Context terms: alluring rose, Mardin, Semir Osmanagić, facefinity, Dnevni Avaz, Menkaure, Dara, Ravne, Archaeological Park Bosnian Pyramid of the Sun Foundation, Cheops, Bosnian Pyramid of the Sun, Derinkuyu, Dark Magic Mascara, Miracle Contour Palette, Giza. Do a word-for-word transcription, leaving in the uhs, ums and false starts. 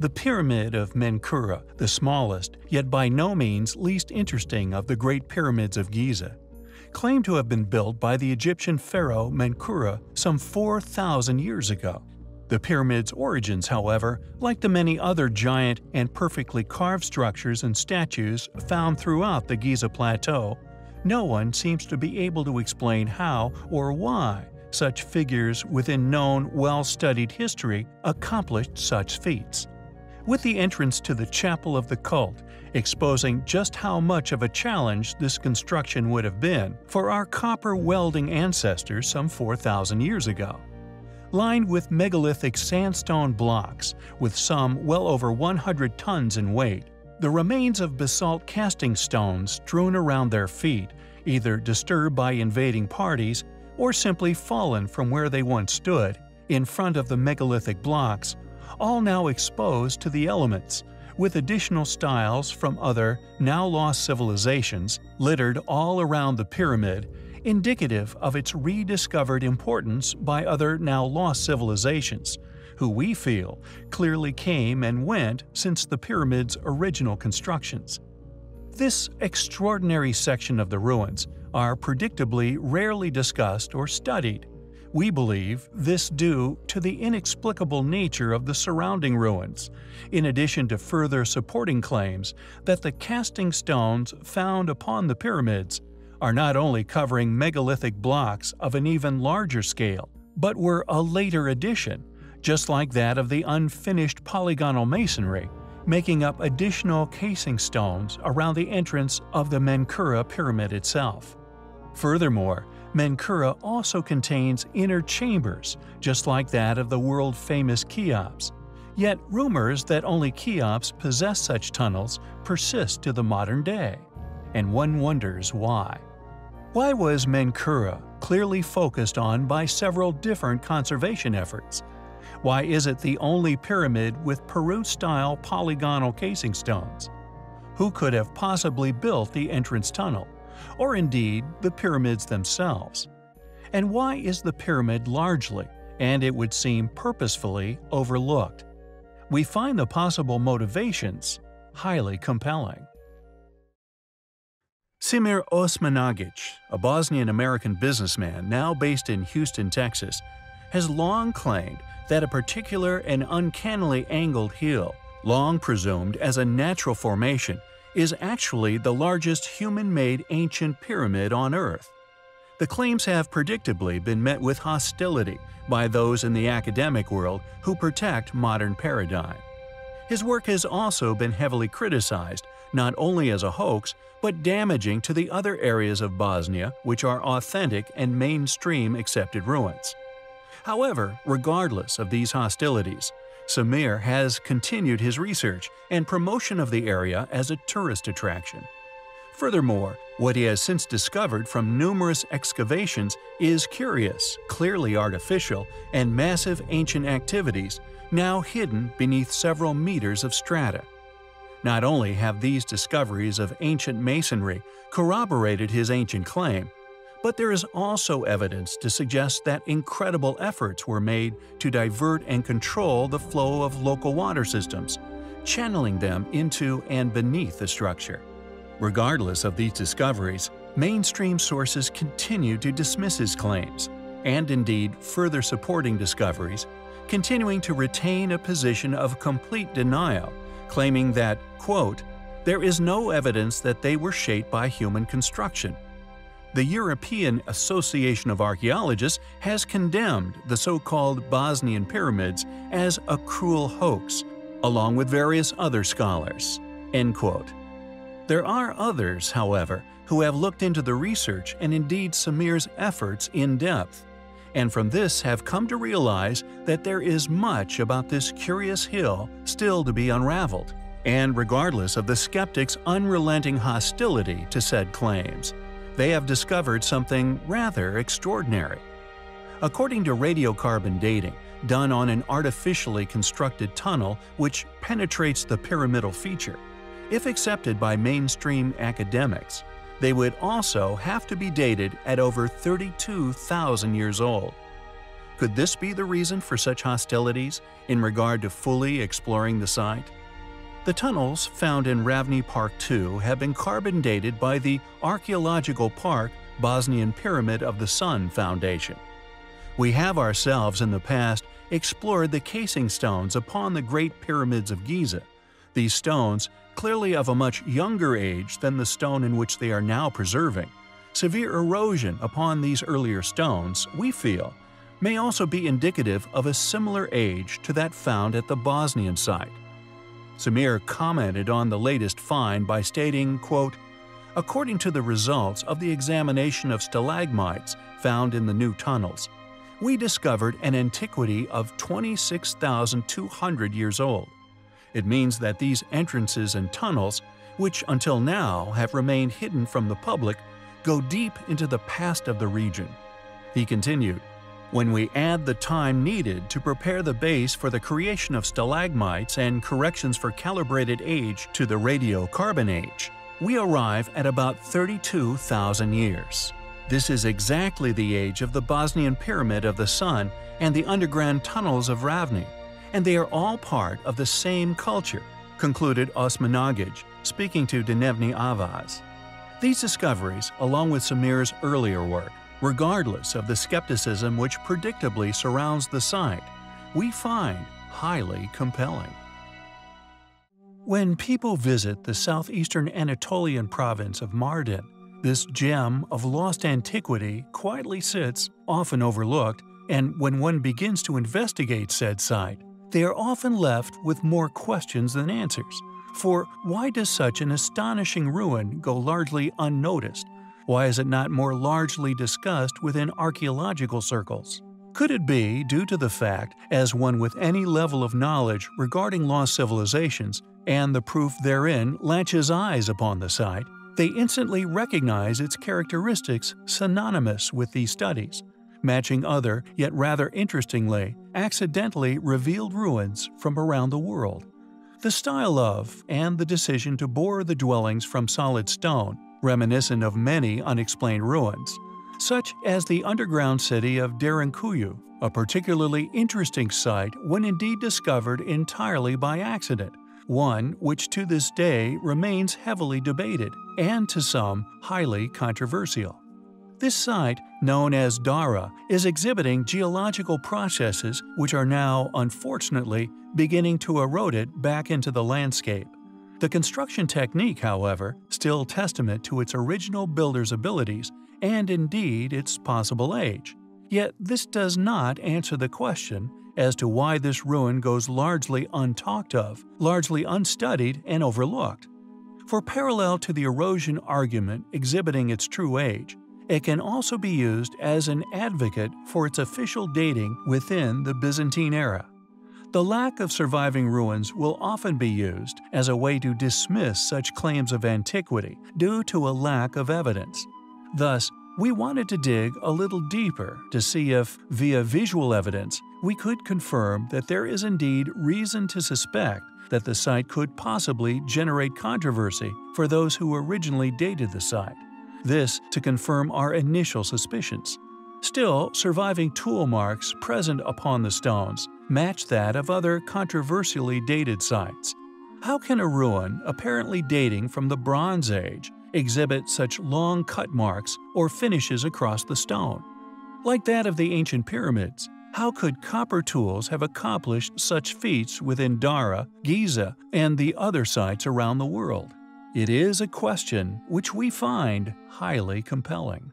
The Pyramid of Menkaure, the smallest, yet by no means least interesting of the Great Pyramids of Giza, claimed to have been built by the Egyptian pharaoh Menkaure some four thousand years ago. The pyramid's origins, however, like the many other giant and perfectly carved structures and statues found throughout the Giza Plateau, no one seems to be able to explain how or why such figures within known, well-studied history accomplished such feats. With the entrance to the Chapel of the Cult, exposing just how much of a challenge this construction would have been for our copper welding ancestors some four thousand years ago. Lined with megalithic sandstone blocks, with some well over one hundred tons in weight, the remains of basalt casting stones strewn around their feet, either disturbed by invading parties or simply fallen from where they once stood, in front of the megalithic blocks, all now exposed to the elements, with additional styles from other, now lost civilizations littered all around the pyramid, indicative of its rediscovered importance by other now lost civilizations, who we feel clearly came and went since the pyramid's original constructions. This extraordinary section of the ruins are predictably rarely discussed or studied. We believe this due to the inexplicable nature of the surrounding ruins, in addition to further supporting claims that the casting stones found upon the pyramids are not only covering megalithic blocks of an even larger scale, but were a later addition, just like that of the unfinished polygonal masonry, making up additional casing stones around the entrance of the Menkaure pyramid itself. Furthermore, Menkaure also contains inner chambers, just like that of the world-famous Cheops. Yet rumors that only Cheops possess such tunnels persist to the modern day, and one wonders why. Why was Menkaure clearly focused on by several different conservation efforts? Why is it the only pyramid with Peru-style polygonal casing stones? Who could have possibly built the entrance tunnel, or indeed the pyramids themselves? And why is the pyramid largely, and it would seem purposefully, overlooked? We find the possible motivations highly compelling. Semir Osmanagić, a Bosnian-American businessman now based in Houston, Texas, has long claimed that a particular and uncannily angled hill, long presumed as a natural formation, is actually the largest human-made ancient pyramid on Earth. The claims have predictably been met with hostility by those in the academic world who protect modern paradigm. His work has also been heavily criticized, not only as a hoax, but damaging to the other areas of Bosnia which are authentic and mainstream accepted ruins. However, regardless of these hostilities, Semir has continued his research and promotion of the area as a tourist attraction. Furthermore, what he has since discovered from numerous excavations is curious, clearly artificial, and massive ancient activities now hidden beneath several meters of strata. Not only have these discoveries of ancient masonry corroborated his ancient claim, but there is also evidence to suggest that incredible efforts were made to divert and control the flow of local water systems, channeling them into and beneath the structure. Regardless of these discoveries, mainstream sources continue to dismiss his claims, and indeed further supporting discoveries, continuing to retain a position of complete denial, claiming that, quote, "there is no evidence that they were shaped by human construction." The European Association of Archaeologists has condemned the so-called Bosnian pyramids as a cruel hoax, along with various other scholars, end quote. There are others, however, who have looked into the research and indeed Semir's efforts in depth, and from this have come to realize that there is much about this curious hill still to be unraveled, and regardless of the skeptics' unrelenting hostility to said claims, they have discovered something rather extraordinary. According to radiocarbon dating, done on an artificially constructed tunnel which penetrates the pyramidal feature, if accepted by mainstream academics, they would also have to be dated at over thirty-two thousand years old. Could this be the reason for such hostilities in regard to fully exploring the site? The tunnels found in Ravne Park two have been carbon dated by the Archaeological Park Bosnian Pyramid of the Sun Foundation. We have ourselves in the past explored the casing stones upon the Great Pyramids of Giza, these stones clearly of a much younger age than the stone in which they are now preserving. Severe erosion upon these earlier stones, we feel, may also be indicative of a similar age to that found at the Bosnian site. Semir commented on the latest find by stating, quote, "According to the results of the examination of stalagmites found in the new tunnels, we discovered an antiquity of twenty-six thousand two hundred years old. It means that these entrances and tunnels, which until now have remained hidden from the public, go deep into the past of the region." He continued, "When we add the time needed to prepare the base for the creation of stalagmites and corrections for calibrated age to the radiocarbon age, we arrive at about thirty-two thousand years. This is exactly the age of the Bosnian Pyramid of the Sun and the underground tunnels of Ravne, and they are all part of the same culture," concluded Osmanagić, speaking to Dnevni Avaz. These discoveries, along with Semir's earlier work, regardless of the skepticism which predictably surrounds the site, we find highly compelling. When people visit the southeastern Anatolian province of Mardin, this gem of lost antiquity quietly sits, often overlooked, and when one begins to investigate said site, they are often left with more questions than answers. For why does such an astonishing ruin go largely unnoticed? Why is it not more largely discussed within archaeological circles? Could it be due to the fact, as one with any level of knowledge regarding lost civilizations and the proof therein latches eyes upon the site, they instantly recognize its characteristics synonymous with these studies, matching other, yet rather interestingly, accidentally revealed ruins from around the world? The style of, and the decision to bore the dwellings from solid stone, reminiscent of many unexplained ruins, such as the underground city of Derinkuyu, a particularly interesting site when indeed discovered entirely by accident, one which to this day remains heavily debated and to some highly controversial. This site, known as Dara, is exhibiting geological processes which are now, unfortunately, beginning to erode it back into the landscape. The construction technique, however, still testament to its original builder's abilities and indeed its possible age. Yet this does not answer the question as to why this ruin goes largely untalked of, largely unstudied and overlooked. For parallel to the erosion argument exhibiting its true age, it can also be used as an advocate for its official dating within the Byzantine era. The lack of surviving ruins will often be used as a way to dismiss such claims of antiquity due to a lack of evidence. Thus, we wanted to dig a little deeper to see if, via visual evidence, we could confirm that there is indeed reason to suspect that the site could possibly generate controversy for those who originally dated the site. This to confirm our initial suspicions. Still, surviving tool marks present upon the stones match that of other controversially dated sites. How can a ruin apparently dating from the Bronze Age exhibit such long cut marks or finishes across the stone? Like that of the ancient pyramids, how could copper tools have accomplished such feats within Dara, Giza, and the other sites around the world? It is a question which we find highly compelling.